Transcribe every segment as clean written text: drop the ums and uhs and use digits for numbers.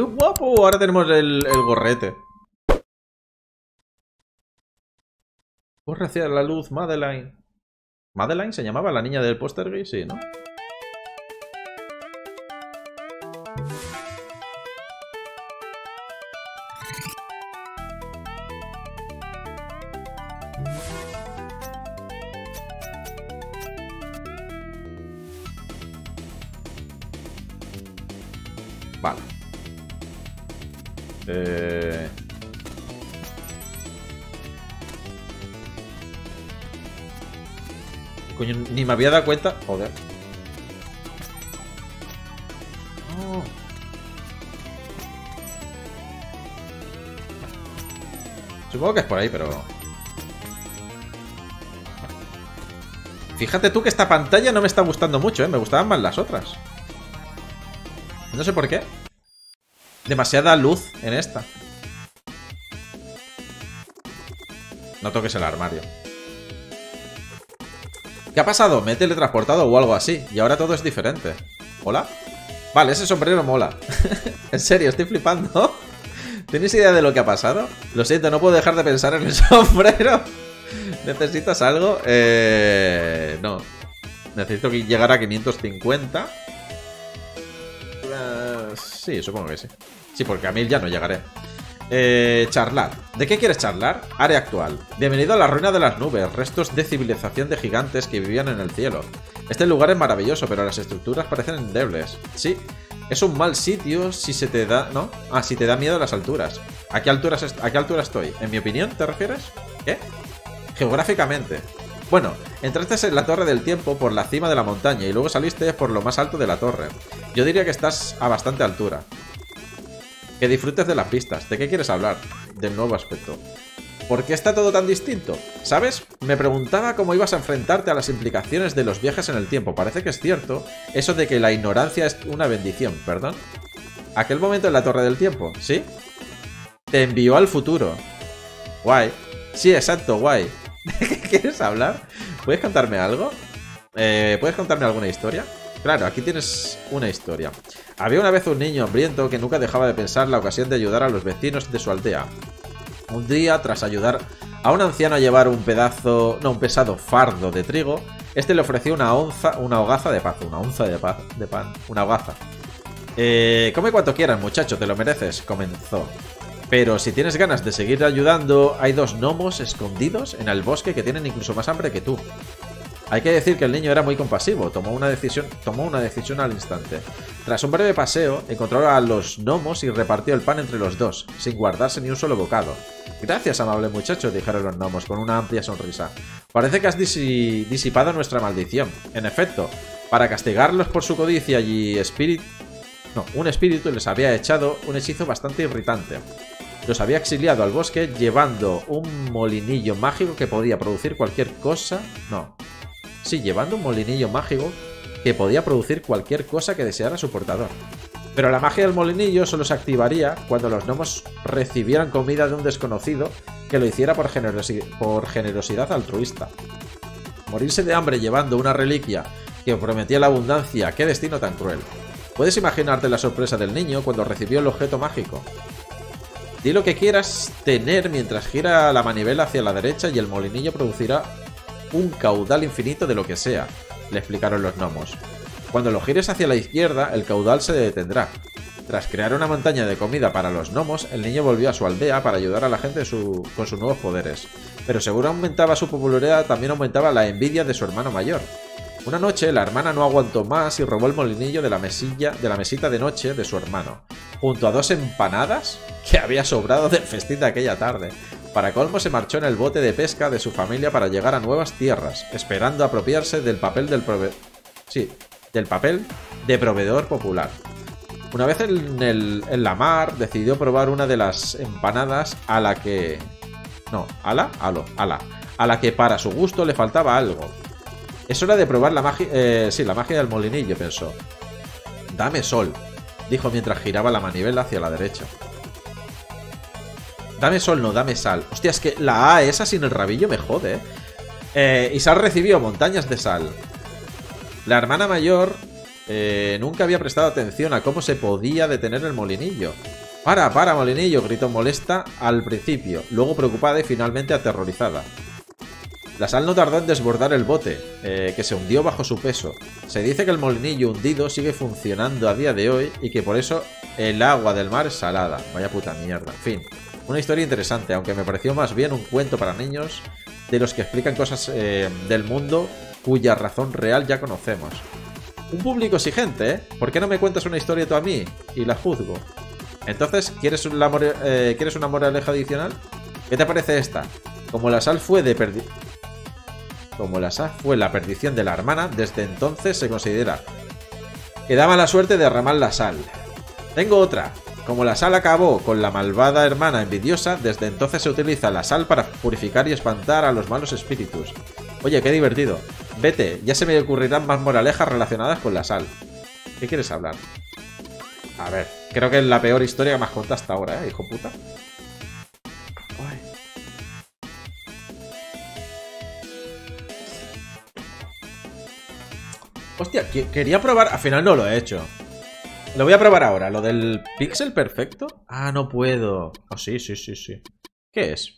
¡Qué guapo! Ahora tenemos el gorrete. Corre hacia la luz, Madeline. ¿Madeline se llamaba la niña del póster gay? Sí, ¿no? Vale. Coño, ni me había dado cuenta. Joder. Oh. Supongo que es por ahí, pero... Fíjate tú que esta pantalla no me está gustando mucho, ¿eh? Me gustaban más las otras. No sé por qué. Demasiada luz en esta. No toques el armario. ¿Qué ha pasado? Me he teletransportado o algo así. Y ahora todo es diferente. ¿Hola? Vale, ese sombrero mola. En serio, estoy flipando. ¿Tenéis idea de lo que ha pasado? Lo siento, no puedo dejar de pensar en el sombrero. ¿Necesitas algo? No. Necesito llegar a 550. Sí, supongo que sí. Sí, porque a 1000 ya no llegaré. Charlar. ¿De qué quieres charlar? Área actual. Bienvenido a la ruina de las nubes, restos de civilización de gigantes que vivían en el cielo. Este lugar es maravilloso, pero las estructuras parecen endebles. Sí, es un mal sitio si se te da... ¿No? Ah, si te da miedo a las alturas. ¿A qué altura estoy? ¿En mi opinión te refieres? ¿Qué? Geográficamente. Bueno, entraste en la Torre del Tiempo por la cima de la montaña y luego saliste por lo más alto de la torre. Yo diría que estás a bastante altura. Que disfrutes de las pistas. ¿De qué quieres hablar? Del nuevo aspecto. ¿Por qué está todo tan distinto? ¿Sabes? Me preguntaba cómo ibas a enfrentarte a las implicaciones de los viajes en el tiempo. Parece que es cierto eso de que la ignorancia es una bendición, ¿perdón? Aquel momento en la Torre del Tiempo, ¿sí? Te envió al futuro. Guay. Sí, exacto, guay. ¿De qué quieres hablar? ¿Puedes contarme algo? ¿Puedes contarme alguna historia? Claro, aquí tienes una historia. Había una vez un niño hambriento que nunca dejaba de pensar la ocasión de ayudar a los vecinos de su aldea. Un día, tras ayudar a un anciano a llevar un pesado fardo de trigo, este le ofreció una hogaza de pan. Come cuanto quieras, muchacho, te lo mereces, comenzó. Pero si tienes ganas de seguir ayudando, hay dos gnomos escondidos en el bosque que tienen incluso más hambre que tú. Hay que decir que el niño era muy compasivo, tomó una decisión al instante. Tras un breve paseo, encontró a los gnomos y repartió el pan entre los dos, sin guardarse ni un solo bocado. Gracias, amable muchacho, dijeron los gnomos con una amplia sonrisa. Parece que has disipado nuestra maldición. En efecto, para castigarlos por su codicia y un espíritu les había echado un hechizo bastante irritante. Los había exiliado al bosque llevando un molinillo mágico que podía producir cualquier cosa... No. Sí, llevando un molinillo mágico que podía producir cualquier cosa que deseara su portador. Pero la magia del molinillo solo se activaría cuando los gnomos recibieran comida de un desconocido que lo hiciera por generosidad altruista. Morirse de hambre llevando una reliquia que prometía la abundancia. ¡Qué destino tan cruel! Puedes imaginarte la sorpresa del niño cuando recibió el objeto mágico. Di lo que quieras tener mientras gira la manivela hacia la derecha y el molinillo producirá un caudal infinito de lo que sea, le explicaron los gnomos. Cuando lo gires hacia la izquierda, el caudal se detendrá. Tras crear una montaña de comida para los gnomos, el niño volvió a su aldea para ayudar a la gente con sus nuevos poderes. Pero según aumentaba su popularidad, también aumentaba la envidia de su hermano mayor. Una noche, la hermana no aguantó más y robó el molinillo de la mesita de noche de su hermano, junto a dos empanadas que había sobrado del festín de aquella tarde. Para colmo, se marchó en el bote de pesca de su familia para llegar a nuevas tierras, esperando apropiarse del papel de proveedor popular. Una vez en la mar, decidió probar una de las empanadas a la que para su gusto le faltaba algo. Es hora de probar la magia... la magia del molinillo, pensó. Dame sol, dijo mientras giraba la manivela hacia la derecha. Dame sol, no, dame sal. Hostia, es que la A esa sin el rabillo me jode, ¿eh? Y Sal recibió montañas de sal. La hermana mayor Nunca había prestado atención a cómo se podía detener el molinillo. Para, molinillo, gritó molesta al principio, luego preocupada y finalmente aterrorizada. La sal no tardó en desbordar el bote, que se hundió bajo su peso. Se dice que el molinillo hundido sigue funcionando a día de hoy y que por eso el agua del mar es salada. Vaya puta mierda. En fin, una historia interesante, aunque me pareció más bien un cuento para niños de los que explican cosas del mundo cuya razón real ya conocemos. Un público exigente, ¿eh? ¿Por qué no me cuentas una historia tú a mí? Y la juzgo. Entonces, ¿quieres una moraleja adicional? ¿Qué te parece esta? Como la sal fue la perdición de la hermana, desde entonces se considera que da mala suerte derramar la sal. Tengo otra. Como la sal acabó con la malvada hermana envidiosa, desde entonces se utiliza la sal para purificar y espantar a los malos espíritus. Oye, qué divertido. Vete, ya se me ocurrirán más moralejas relacionadas con la sal. ¿Qué quieres hablar? A ver, creo que es la peor historia que me has contado hasta ahora, hijo puta. Hostia, quería probar... Al final no lo he hecho. Lo voy a probar ahora. ¿Lo del pixel perfecto? Ah, no puedo. Ah, sí. ¿Qué es?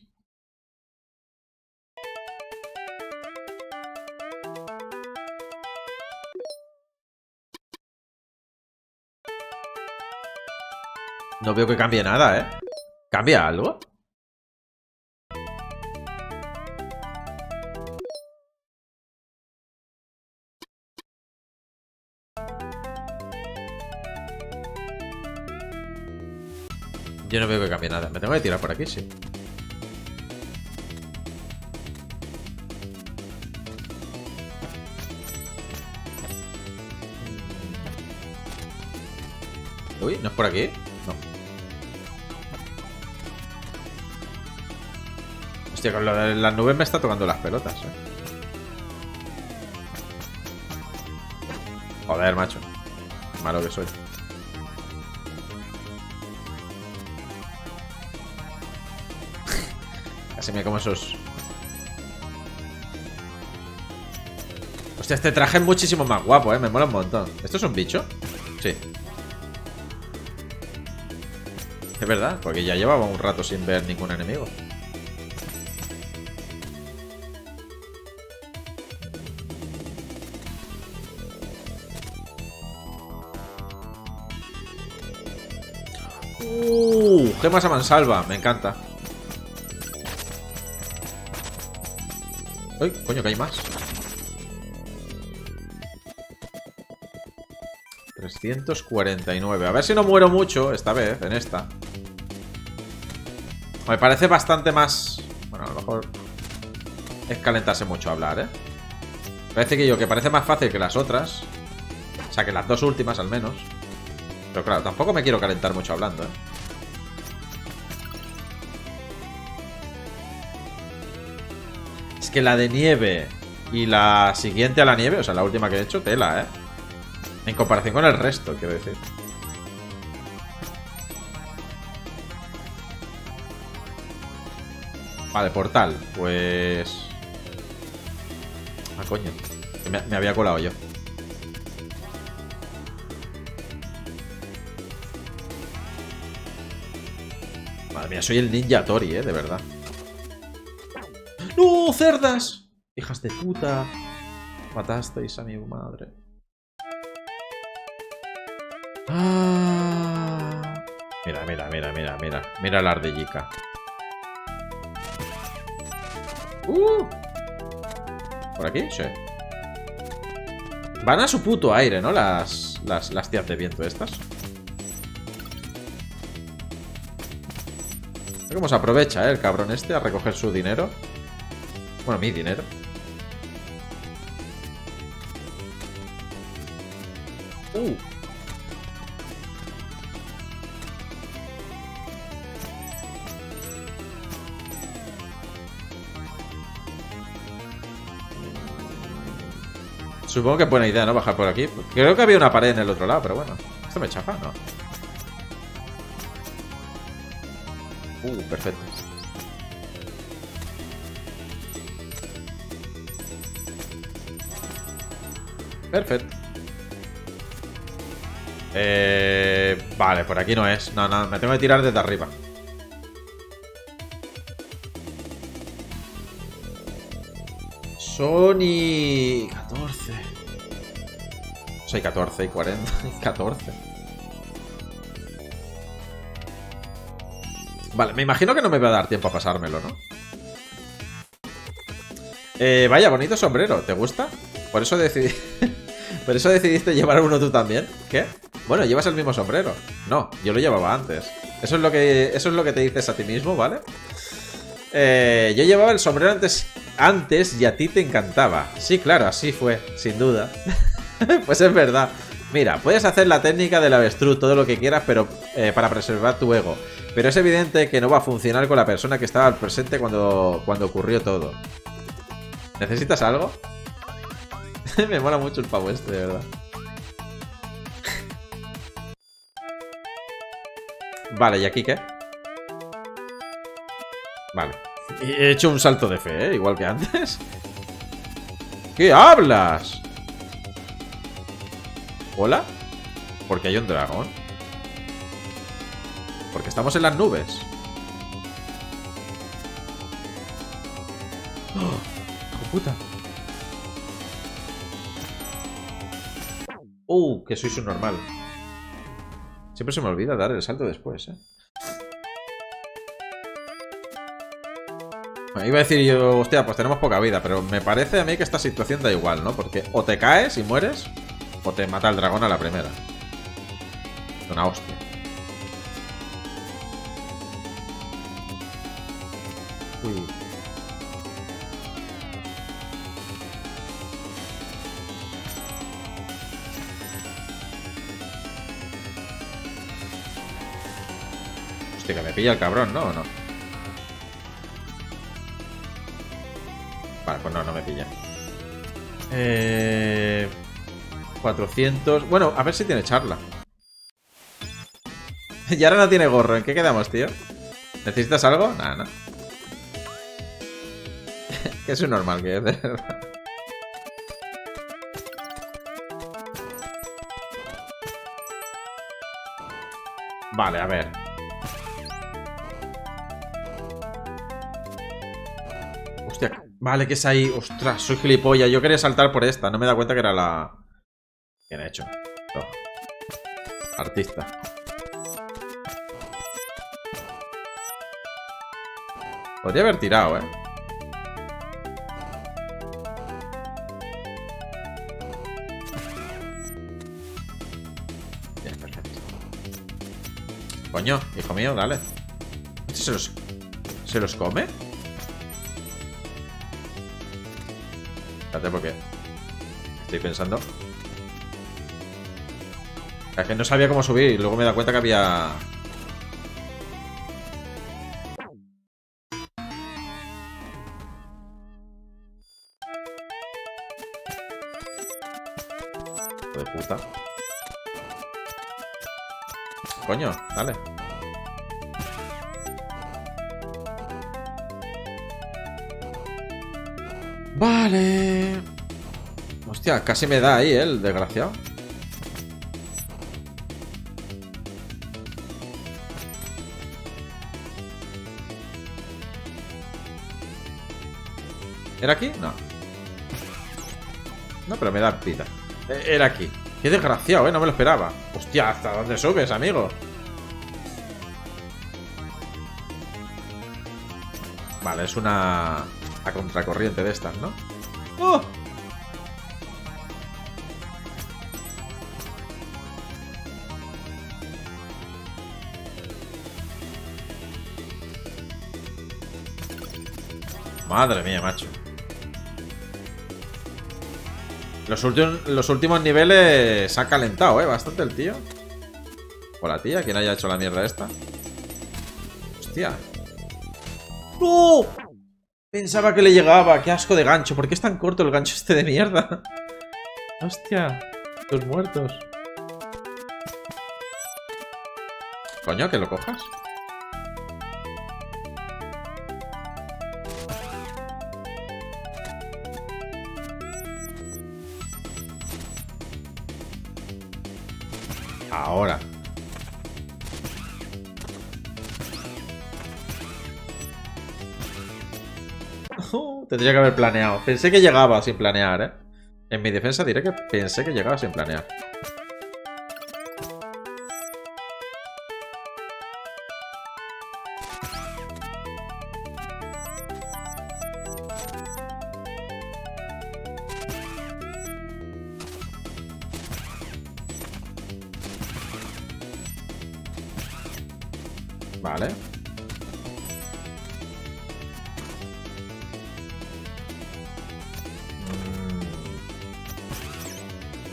No veo que cambie nada, ¿eh? ¿Cambia algo? Yo no veo que cambie nada. Me tengo que tirar por aquí, sí. Uy, ¿no es por aquí? No. Hostia, con lo de las nubes me está tocando las pelotas, Joder, macho. Malo que soy. Se me como esos... Hostia, este traje es muchísimo más guapo, me mola un montón. ¿Esto es un bicho? Sí. Es verdad, porque ya llevaba un rato sin ver ningún enemigo. Gemas a mansalva, me encanta. Uy, coño, que hay más. 349. A ver si no muero mucho esta vez, en esta. Me parece bastante más... Bueno, a lo mejor es calentarse mucho hablar, Parece que parece más fácil que las otras. O sea, que las dos últimas al menos. Pero claro, tampoco me quiero calentar mucho hablando, Que la de nieve y la siguiente a la nieve, o sea, la última que he hecho, tela, en comparación con el resto, quiero decir. Vale, portal, pues... Ah, coño, me había colado yo. Madre mía, soy el ninja Tori, de verdad. ¡No, cerdas! ¡Hijas de puta! Matasteis a mi madre. ¡Ah! Mira. Mira la ardillica. ¿Por aquí? Sí. Van a su puto aire, ¿no? Las tías de viento estas. Mira cómo se aprovecha, el cabrón este a recoger su dinero. Bueno, mi dinero. Supongo que es buena idea, ¿no? Bajar por aquí. Creo que había una pared en el otro lado, pero bueno. ¿Esto me chafa? No. Perfecto. Perfecto. Vale, por aquí no es. No, no, me tengo que tirar desde arriba. Son y... 14. O sea, hay 14 y 40. 14. Vale, me imagino que no me va a dar tiempo a pasármelo, ¿no? Vaya, bonito sombrero. ¿Te gusta? Por eso decidí... ¿Por eso decidiste llevar uno tú también? ¿Qué? Bueno, llevas el mismo sombrero. No, yo lo llevaba antes. Eso es lo que te dices a ti mismo, ¿vale? Yo llevaba el sombrero antes y a ti te encantaba. Sí, claro, así fue, sin duda. Pues es verdad. Mira, puedes hacer la técnica del avestruz todo lo que quieras, pero para preservar tu ego. Pero es evidente que no va a funcionar con la persona que estaba presente cuando ocurrió todo. ¿Necesitas algo? Me mola mucho el pavo este, de verdad. Vale, ¿y aquí qué? Vale. He hecho un salto de fe, ¿eh? Igual que antes. ¿Qué hablas? ¿Hola? Porque hay un dragón. Porque estamos en las nubes. ¡Oh! ¡Hijo puta! Que soy subnormal. Siempre se me olvida dar el salto después, ¿eh? Bueno, iba a decir yo, hostia, pues tenemos poca vida, pero me parece a mí que esta situación da igual, ¿no? Porque o te caes y mueres, o te mata el dragón a la primera. Una hostia. Uy. Hostia, que me pilla el cabrón, ¿no? ¿O no? Vale, pues no, no me pilla. 400... Bueno, a ver si tiene charla. Y ahora no tiene gorro. ¿En qué quedamos, tío? ¿Necesitas algo? Nada, nada. Que es un normal que es, de verdad. Vale, a ver. Hostia, vale, que es ahí. Ostras, soy gilipollas. Yo quería saltar por esta. No me da cuenta que era la... Bien hecho. No. Artista. Podría haber tirado, ¿eh? Bien, perfecto. Coño, hijo mío, dale. ¿Se los come? Espérate, porque estoy pensando. Es que no sabía cómo subir y luego me da cuenta que había... De puta. Coño, dale. Vale. Hostia, casi me da ahí, el desgraciado. ¿Era aquí? No. No, pero me da pita. Era aquí. Qué desgraciado, ¿eh? No me lo esperaba. Hostia, ¿hasta dónde subes, amigo? Vale, es una... A contracorriente de estas, ¿no? ¡Oh! Madre mía, macho. Los últimos niveles ha calentado, bastante el tío. O la tía, quien haya hecho la mierda esta. Hostia. ¡No! Pensaba que le llegaba. ¡Qué asco de gancho! ¿Por qué es tan corto el gancho este de mierda? Hostia. Los muertos. Coño, que lo cojas. Ahora. Tendría que haber planeado. Pensé que llegaba sin planear, ¿eh? En mi defensa diré que pensé que llegaba sin planear. Vale.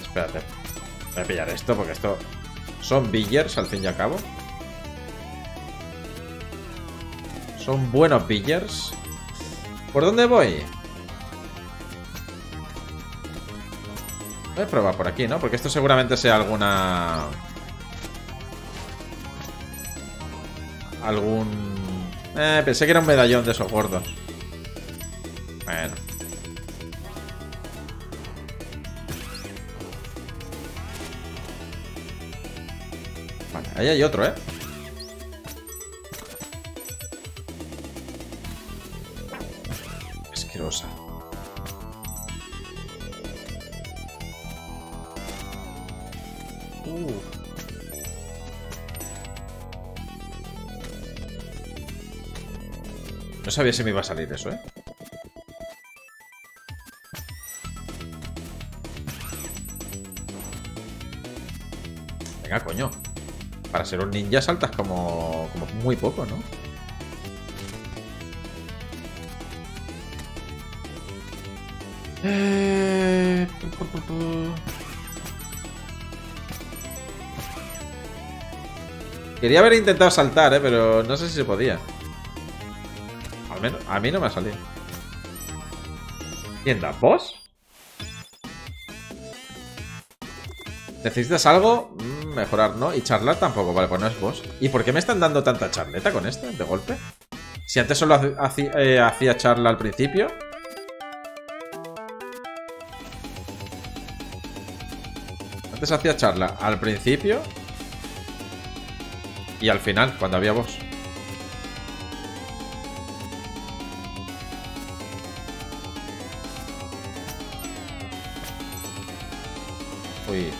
Espérate. Voy a pillar esto porque esto... son villers al fin y al cabo. Son buenos villers. ¿Por dónde voy? Voy a probar por aquí, ¿no? Porque esto seguramente sea alguna... pensé que era un medallón de esos gordos. Bueno. Vale, ahí hay otro, ¿eh? Asquerosa. No sabía si me iba a salir eso, ¿eh? Venga, coño. Para ser un ninja saltas como muy poco, ¿no? Quería haber intentado saltar, ¿eh? Pero no sé si se podía. A mí no me ha salido. ¿Tienda boss? ¿Necesitas algo? Mejorar, ¿no? Y charlar tampoco. Vale, pues no es boss. ¿Y por qué me están dando tanta charleta con este de golpe? Si antes solo hacía charla al principio. Antes hacía charla al principio y al final, cuando había boss. Uy.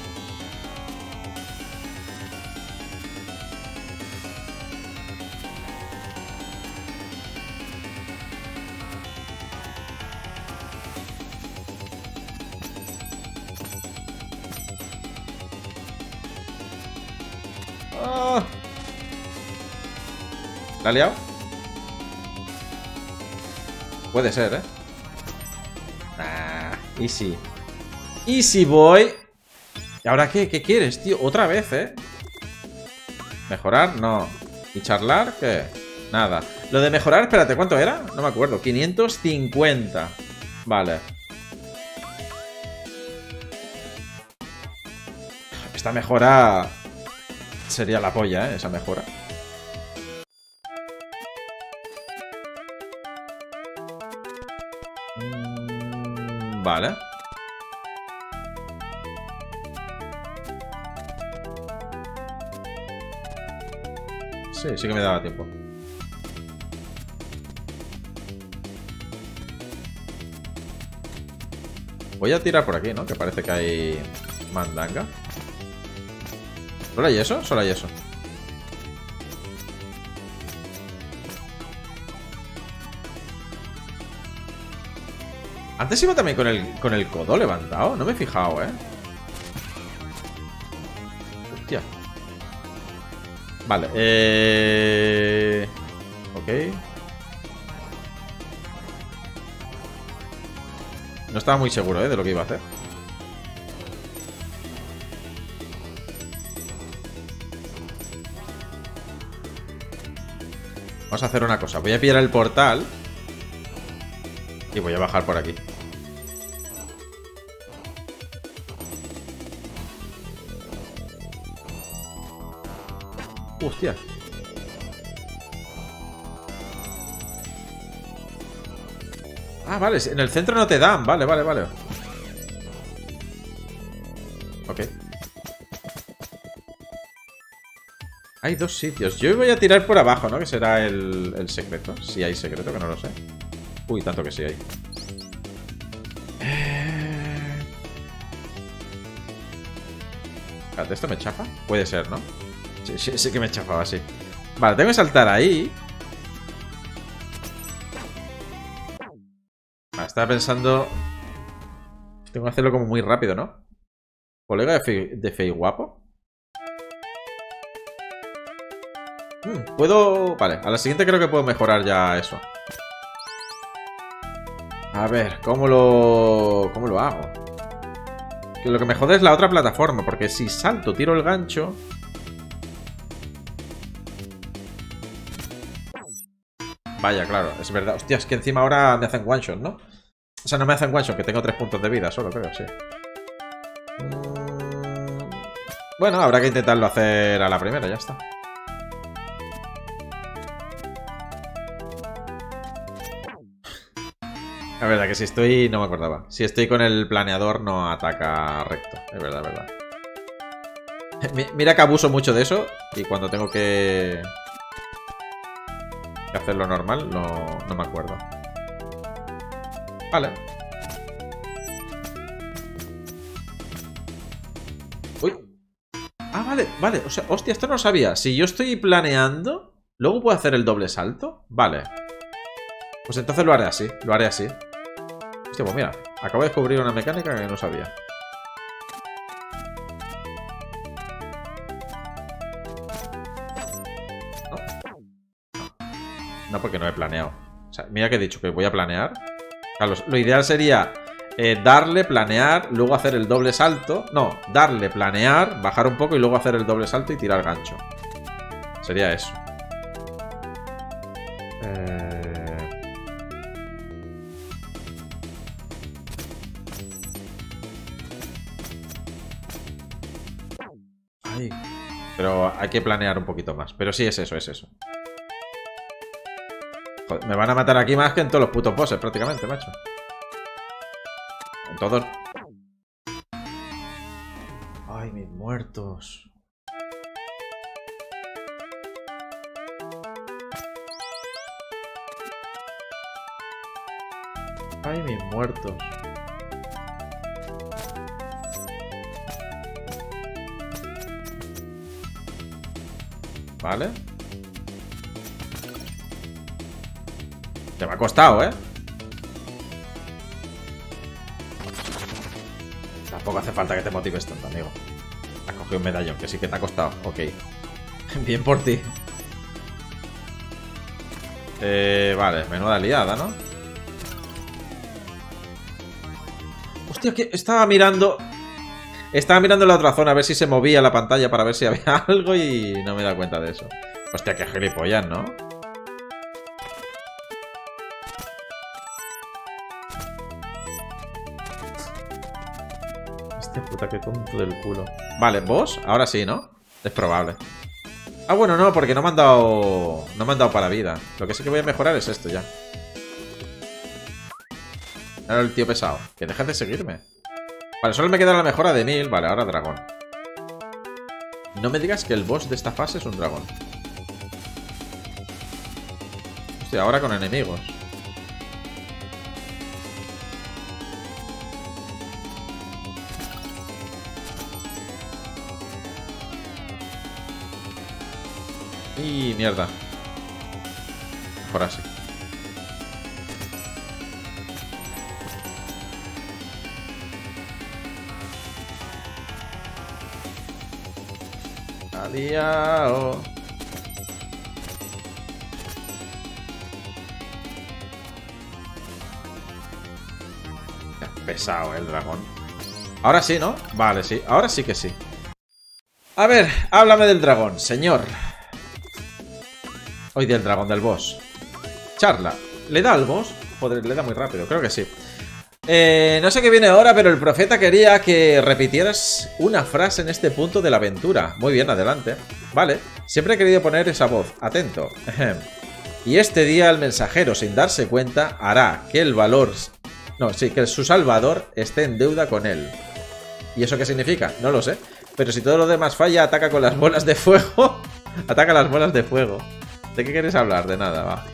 ¡Oh! ¿La ha liado? Puede ser, ¿eh? Ah, easy. Easy, boy. ¿Y ahora qué? ¿Qué quieres, tío? Otra vez, ¿eh? ¿Mejorar? No. ¿Y charlar? ¿Qué? Nada. Lo de mejorar, espérate, ¿cuánto era? No me acuerdo. 550. Vale. Esta mejora... sería la polla, ¿eh? Esa mejora. Vale. Sí, sí que me daba tiempo. Voy a tirar por aquí, ¿no? Que parece que hay mandanga. ¿Solo hay eso? Solo hay eso. Antes iba también con el codo levantado. No me he fijado, ¿eh? Hostia. Vale, ok. No estaba muy seguro, de lo que iba a hacer. Vamos a hacer una cosa. Voy a pillar el portal y voy a bajar por aquí. Hostia. Ah, vale, en el centro no te dan. Vale, vale, vale. Ok. Hay dos sitios. Yo voy a tirar por abajo, ¿no? Que será el secreto. Si hay secreto, que no lo sé. Uy, tanto que sí hay. Espérate, ¿esto me chapa? Puede ser, ¿no? Sí, sí, sí que me chafaba, sí. Vale, tengo que saltar ahí. Vale, estaba pensando... Tengo que hacerlo como muy rápido, ¿no? Colega de fey guapo. Puedo... Vale, a la siguiente creo que puedo mejorar ya eso. A ver, ¿cómo lo hago? Que lo que me jode es la otra plataforma, porque si salto, tiro el gancho... Vaya, claro, es verdad. Hostia, es que encima ahora me hacen one shot, ¿no? O sea, no me hacen one shot, que tengo 3 puntos de vida solo, creo, sí. Bueno, habrá que intentarlo hacer a la primera, ya está. La verdad que si estoy... No me acordaba. Si estoy con el planeador no ataca recto. Es verdad, es verdad. Mira que abuso mucho de eso. Y cuando tengo que hacerlo normal, no me acuerdo. Vale. Uy. Ah, vale, vale. O sea, hostia, esto no lo sabía. Si yo estoy planeando, ¿luego puedo hacer el doble salto? Vale. Pues entonces lo haré así. Lo haré así. Hostia, pues mira, acabo de descubrir una mecánica que no sabía. No, porque no he planeado. O sea, mira que he dicho que voy a planear. Claro, lo ideal sería darle, planear, luego hacer el doble salto. No, darle, planear, bajar un poco y luego hacer el doble salto y tirar gancho. Sería eso. Ay. Pero hay que planear un poquito más. Pero sí, es eso, es eso. Joder, me van a matar aquí más que en todos los putos bosses, prácticamente, macho. En todos. Ay, mis muertos. Ay, mis muertos. Vale. Te me ha costado, ¿eh? Tampoco hace falta que te motives tanto, amigo. Has cogido un medallón, que sí que te ha costado. Ok. Bien por ti. Vale, menuda liada, ¿no? Hostia, que estaba mirando... Estaba mirando la otra zona a ver si se movía la pantalla para ver si había algo y no me he dado cuenta de eso. Hostia, qué gilipollas, ¿no? Hostia puta, qué tonto del culo. Vale, ¿vos? Ahora sí, ¿no? Es probable. Ah, bueno, no, porque no me han dado... No me han dado para vida. Lo que sí que voy a mejorar es esto ya. Ahora el tío pesado. Que dejes de seguirme. Vale, solo me queda la mejora de 1000. Vale, ahora dragón. No me digas que el boss de esta fase es un dragón. Hostia, ahora con enemigos. Y mierda. Mejor así. Liao. Pesado el dragón. Ahora sí, ¿no? Vale, sí. Ahora sí que sí. A ver, háblame del dragón, señor. Hoy del dragón del boss. Charla. ¿Le da al boss? Joder, le da muy rápido. Creo que sí. No sé qué viene ahora, pero el profeta quería que repitieras una frase en este punto de la aventura. Muy bien, adelante. Vale, siempre he querido poner esa voz. Atento. Y este día el mensajero, sin darse cuenta, hará que el valor... No, sí, que su salvador esté en deuda con él. ¿Y eso qué significa? No lo sé. Pero si todo lo demás falla, ataca con las bolas de fuego. Ataca las bolas de fuego. ¿De qué quieres hablar? De nada, va.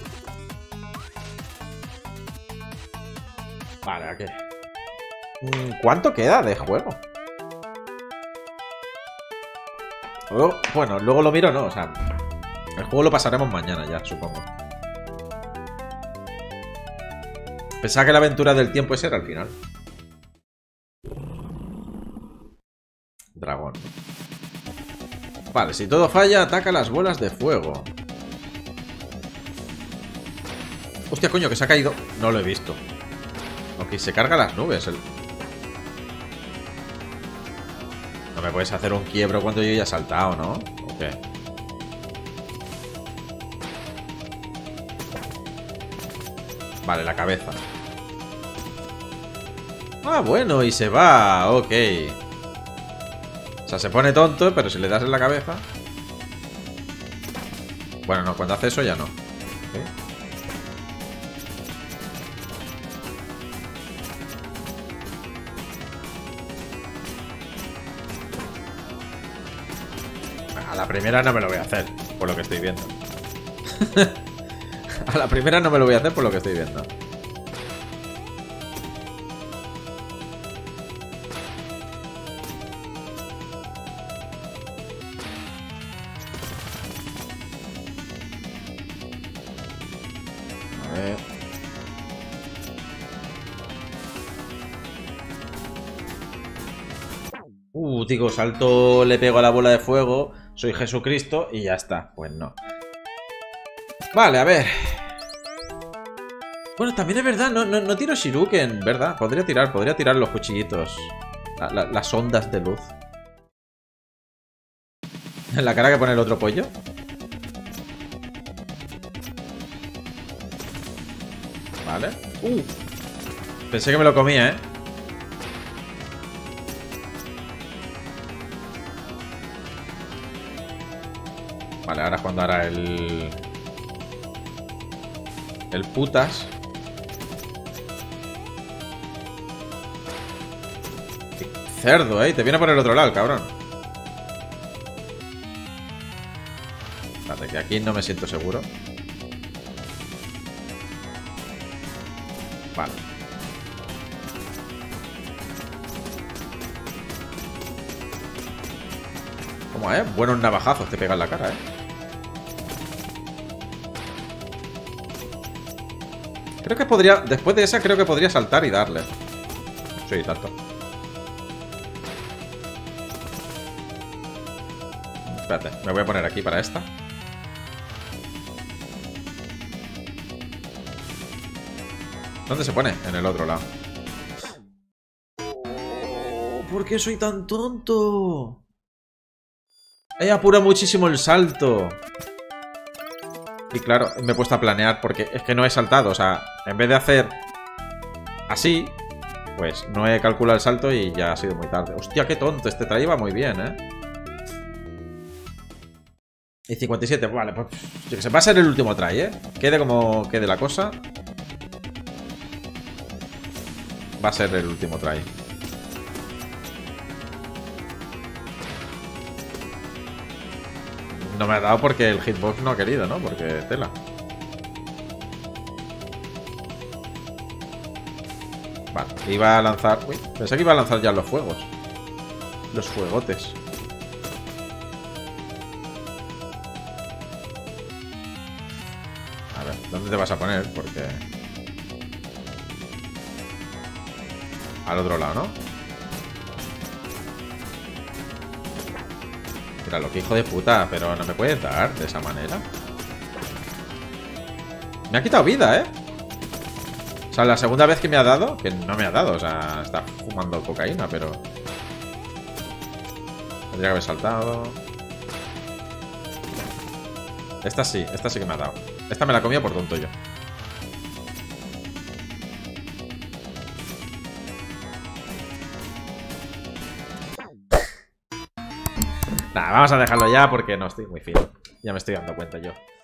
Vale, ¿a qué? ¿Cuánto queda de juego? Luego, bueno, luego lo miro, ¿no? O sea, el juego lo pasaremos mañana ya, supongo. Pensaba que la aventura del tiempo ese era al final. Dragón. Vale, si todo falla, ataca las bolas de fuego. Hostia, coño, que se ha caído. No lo he visto. Ok, se carga las nubes. No me puedes hacer un quiebro cuando yo ya he saltado, ¿no? Ok. Vale, la cabeza. Ah, bueno, y se va. Ok. O sea, se pone tonto, pero si le das en la cabeza... Bueno, no, cuando hace eso ya no. Okay. A la primera no me lo voy a hacer, por lo que estoy viendo. A la primera no me lo voy a hacer por lo que estoy viendo. Digo, salto, le pego a la bola de fuego, soy Jesucristo y ya está. Pues no. Vale, a ver. Bueno, también es verdad, no tiro Shuriken, ¿verdad? Podría tirar los cuchillitos. Las ondas de luz. En la cara que pone el otro pollo. Vale. Pensé que me lo comía, ¿eh? Vale, ahora es cuando hará el putas. Qué cerdo, ¿eh? Te viene por el otro lado, cabrón. Espérate, que aquí no me siento seguro. Vale. ¿Cómo, eh? Buenos navajazos te pegan la cara, ¿eh? Creo que podría... Después de esa creo que podría saltar y darle. Sí, tanto. Espérate, me voy a poner aquí para esta. ¿Dónde se pone? En el otro lado. ¿Por qué soy tan tonto? He apurado muchísimo el salto. Y claro, me he puesto a planear porque es que no he saltado. O sea, en vez de hacer así, pues no he calculado el salto y ya ha sido muy tarde. Hostia, qué tonto. Este traí va muy bien, ¿eh? Y 57. Vale, pues yo que sé, va a ser el último try, ¿eh? Quede como quede la cosa. Va a ser el último try. No me ha dado porque el hitbox no ha querido, ¿no? Porque tela. Vale, iba a lanzar... Uy, pensé que iba a lanzar ya los fuegos. Los fuegotes. A ver, ¿dónde te vas a poner? Porque... Al otro lado, ¿no? Lo que hijo de puta, pero no me puedes dar de esa manera. Me ha quitado vida, ¿eh? O sea, la segunda vez que me ha dado, que no me ha dado, o sea, está fumando cocaína, pero... Tendría que haber saltado. Esta sí que me ha dado. Esta me la comía por tonto yo. Vamos a dejarlo ya porque no estoy muy fino. Ya me estoy dando cuenta yo.